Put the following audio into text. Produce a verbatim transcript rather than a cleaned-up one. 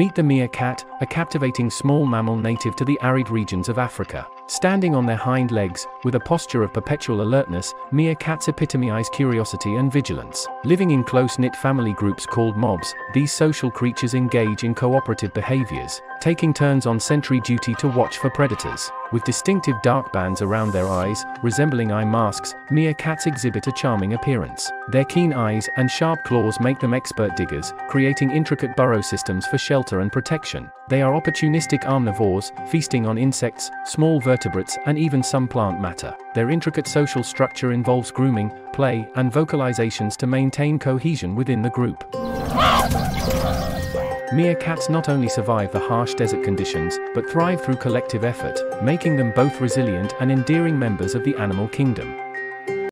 Meet the meerkat, a captivating small mammal native to the arid regions of Africa. Standing on their hind legs, with a posture of perpetual alertness, meerkats epitomize curiosity and vigilance. Living in close-knit family groups called mobs, these social creatures engage in cooperative behaviors, taking turns on sentry duty to watch for predators. With distinctive dark bands around their eyes, resembling eye masks, meerkats exhibit a charming appearance. Their keen eyes and sharp claws make them expert diggers, creating intricate burrow systems for shelter and protection. They are opportunistic omnivores, feasting on insects, small vertebrates, and even some plant matter. Their intricate social structure involves grooming, play, and vocalizations to maintain cohesion within the group. Meerkats not only survive the harsh desert conditions, but thrive through collective effort, making them both resilient and endearing members of the animal kingdom.